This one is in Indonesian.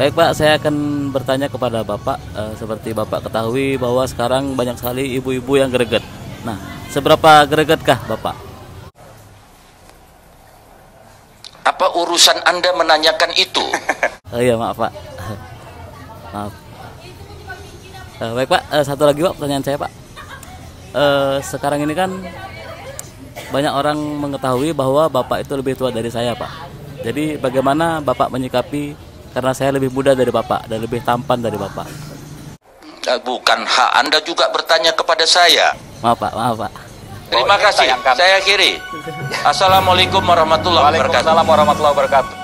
Baik Pak, saya akan bertanya kepada Bapak. Seperti Bapak ketahui bahwa sekarang banyak sekali ibu-ibu yang greget. Nah, seberapa gregetkah Bapak? Apa urusan Anda menanyakan itu? Oh iya, maaf Pak. Maaf. Baik Pak, satu lagi Pak pertanyaan saya Pak. Sekarang ini kan banyak orang mengetahui bahwa Bapak itu lebih tua dari saya Pak. Jadi bagaimana Bapak menyikapi, karena saya lebih muda dari Bapak dan lebih tampan dari Bapak? Bukan hak Anda juga bertanya kepada saya. Maaf Pak, maaf Pak. Terima kasih, saya akhiri. Assalamualaikum warahmatullahi wabarakatuh.